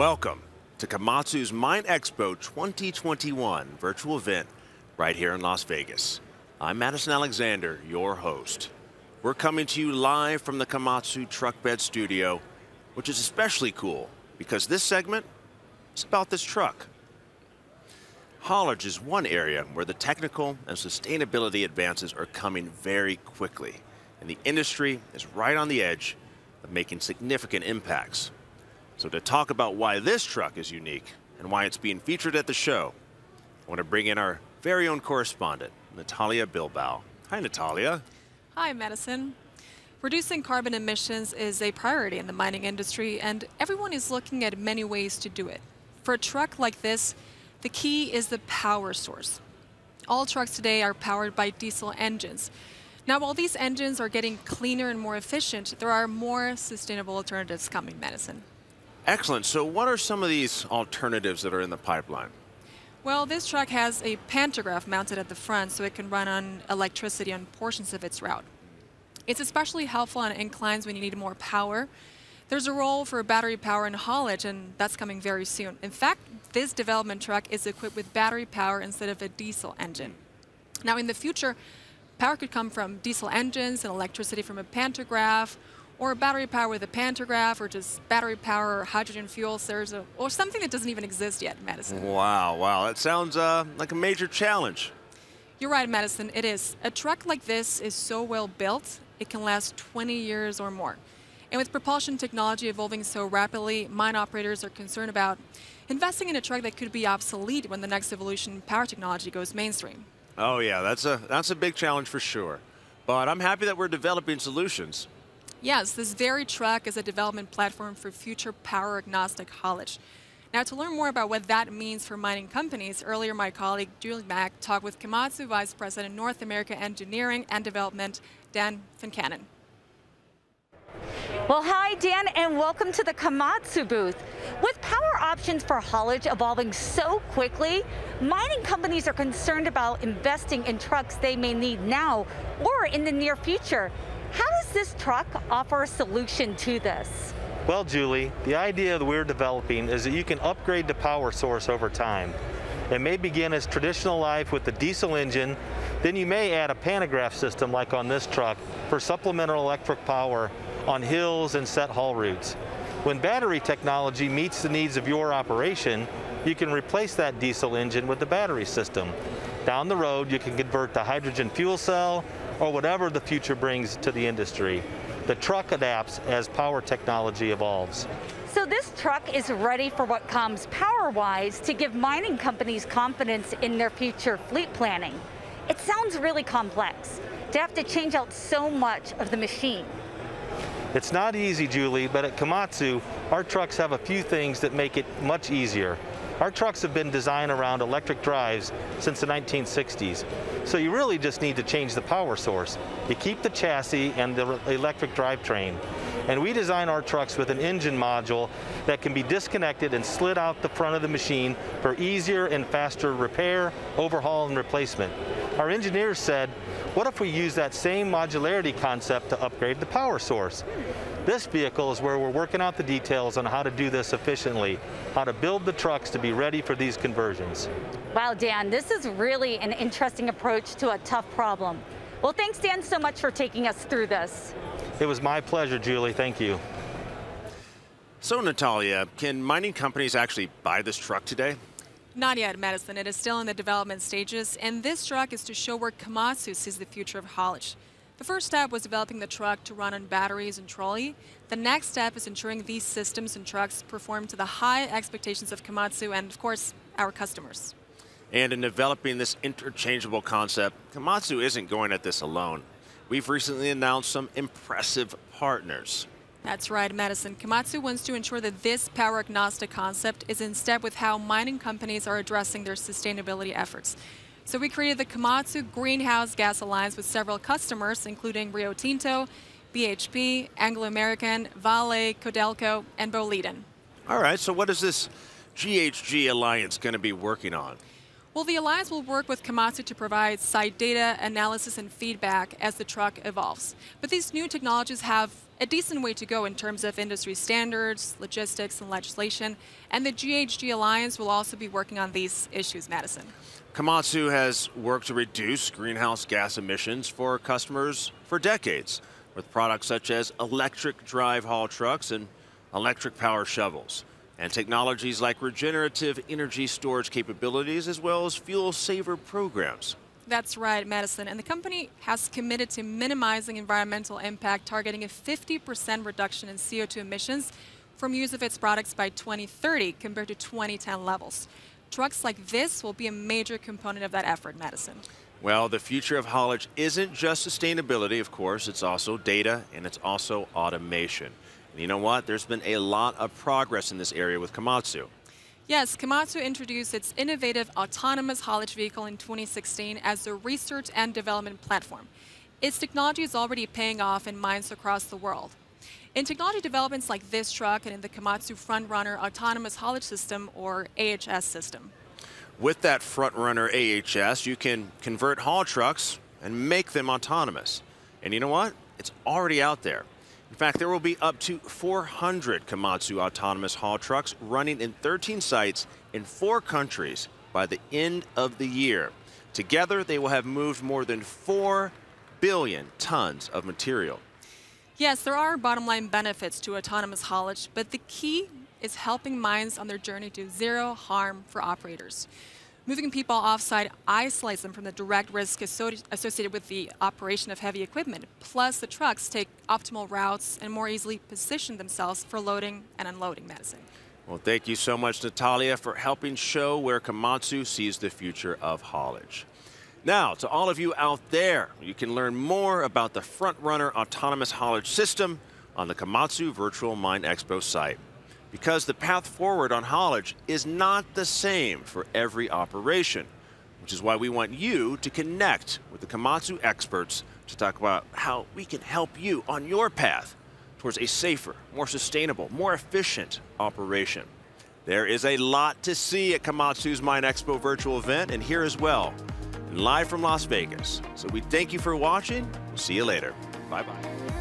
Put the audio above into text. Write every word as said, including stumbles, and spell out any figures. Welcome to Komatsu's Mine Expo twenty twenty-one virtual event right here in Las Vegas. I'm Madison Alexander, your host. We're coming to you live from the Komatsu Truck Bed Studio, which is especially cool because this segment is about this truck. Haulage is one area where the technical and sustainability advances are coming very quickly, and the industry is right on the edge of making significant impacts. So to talk about why this truck is unique and why it's being featured at the show, I want to bring in our very own correspondent, Natalia Bilbao. Hi, Natalia. Hi, Madison. Reducing carbon emissions is a priority in the mining industry, and everyone is looking at many ways to do it. For a truck like this, the key is the power source. All trucks today are powered by diesel engines. Now, while these engines are getting cleaner and more efficient, there are more sustainable alternatives coming, Madison. Excellent. So what are some of these alternatives that are in the pipeline? Well, this truck has a pantograph mounted at the front so it can run on electricity on portions of its route. It's especially helpful on inclines when you need more power. There's a role for battery power in haulage, and that's coming very soon. In fact, this development truck is equipped with battery power instead of a diesel engine. Now, in the future, power could come from diesel engines and electricity from a pantograph, or battery power with a pantograph, or just battery power or hydrogen fuel cells, or something that doesn't even exist yet, Madison. Wow, wow, that sounds uh, like a major challenge. You're right, Madison, it is. A truck like this is so well built, it can last twenty years or more. And with propulsion technology evolving so rapidly, mine operators are concerned about investing in a truck that could be obsolete when the next evolution in power technology goes mainstream. Oh yeah, that's a, that's a big challenge for sure. But I'm happy that we're developing solutions. Yes, this very truck is a development platform for future power agnostic haulage. Now, to learn more about what that means for mining companies, earlier my colleague Julie Mack talked with Komatsu Vice President North America Engineering and Development, Dan Fincannon. Well, hi, Dan, and welcome to the Komatsu booth. With power options for haulage evolving so quickly, mining companies are concerned about investing in trucks they may need now or in the near future. How does this truck offer a solution to this? Well, Julie, the idea that we're developing is that you can upgrade the power source over time. It may begin its traditional life with the diesel engine, then you may add a pantograph system like on this truck for supplemental electric power on hills and set haul routes. When battery technology meets the needs of your operation, you can replace that diesel engine with the battery system. Down the road, you can convert the hydrogen fuel cell or whatever the future brings to the industry. The truck adapts as power technology evolves. So this truck is ready for what comes power-wise to give mining companies confidence in their future fleet planning. It sounds really complex to have to change out so much of the machine. It's not easy, Julie, but at Komatsu, our trucks have a few things that make it much easier. Our trucks have been designed around electric drives since the nineteen sixties. So you really just need to change the power source. You keep the chassis and the electric drivetrain. And we design our trucks with an engine module that can be disconnected and slid out the front of the machine for easier and faster repair, overhaul, and replacement. Our engineers said, what if we use that same modularity concept to upgrade the power source? This vehicle is where we're working out the details on how to do this efficiently, how to build the trucks to be ready for these conversions. Wow, Dan, this is really an interesting approach to a tough problem. Well, thanks, Dan, so much for taking us through this. It was my pleasure, Julie. Thank you. So, Natalia, can mining companies actually buy this truck today? Not yet, Madison. It is still in the development stages, and this truck is to show where Komatsu sees the future of haulage. The first step was developing the truck to run on batteries and trolley. The next step is ensuring these systems and trucks perform to the high expectations of Komatsu and, of course, our customers. And in developing this interchangeable concept, Komatsu isn't going at this alone. We've recently announced some impressive partners. That's right, Madison. Komatsu wants to ensure that this power-agnostic concept is in step with how mining companies are addressing their sustainability efforts. So we created the Komatsu Greenhouse Gas Alliance with several customers, including Rio Tinto, B H P, Anglo American, Vale, Codelco, and Boliden. All right, so what is this G H G Alliance going to be working on? Well, the Alliance will work with Komatsu to provide site data, analysis, and feedback as the truck evolves. But these new technologies have a decent way to go in terms of industry standards, logistics, and legislation. And the G H G Alliance will also be working on these issues, Madison. Komatsu has worked to reduce greenhouse gas emissions for customers for decades with products such as electric drive haul trucks and electric power shovels, and technologies like regenerative energy storage capabilities, as well as fuel saver programs. That's right, Madison. And the company has committed to minimizing environmental impact, targeting a fifty percent reduction in C O two emissions from use of its products by twenty thirty compared to twenty ten levels. Trucks like this will be a major component of that effort, Madison. Well, the future of haulage isn't just sustainability, of course. It's also data, and it's also automation. And you know what? There's been a lot of progress in this area with Komatsu. Yes, Komatsu introduced its innovative autonomous haulage vehicle in twenty sixteen as a research and development platform. Its technology is already paying off in mines across the world. In technology developments like this truck and in the Komatsu FrontRunner Autonomous Haulage System, or A H S system. With that FrontRunner A H S, you can convert haul trucks and make them autonomous. And you know what? It's already out there. In fact, there will be up to four hundred Komatsu autonomous haul trucks running in thirteen sites in four countries by the end of the year. Together, they will have moved more than four billion tons of material. Yes, there are bottom line benefits to autonomous haulage, but the key is helping mines on their journey to zero harm for operators. Moving people offsite isolates them from the direct risk associated with the operation of heavy equipment. Plus, the trucks take optimal routes and more easily position themselves for loading and unloading, Madison. Well, thank you so much, Natalia, for helping show where Komatsu sees the future of haulage. Now, to all of you out there, you can learn more about the FrontRunner Autonomous Haulage System on the Komatsu Virtual Mine Expo site, because the path forward on haulage is not the same for every operation, which is why we want you to connect with the Komatsu experts to talk about how we can help you on your path towards a safer, more sustainable, more efficient operation. There is a lot to see at Komatsu's Mine Expo virtual event, and here as well, and live from Las Vegas. So we thank you for watching. We'll see you later. Bye-bye.